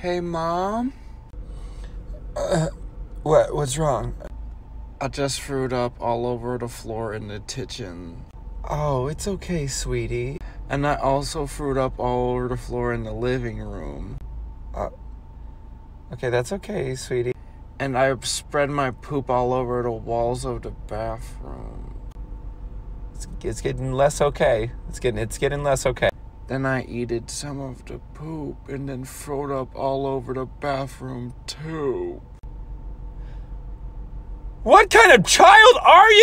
Hey, Mom? What's wrong? I just threw up all over the floor in the kitchen. Oh, it's okay, sweetie. And I also threw up all over the floor in the living room. Okay, that's okay, sweetie. And I spread my poop all over the walls of the bathroom. It's getting less okay. It's getting less okay. Then I eated some of the poop and then throwed up all over the bathroom too. What kind of child are you?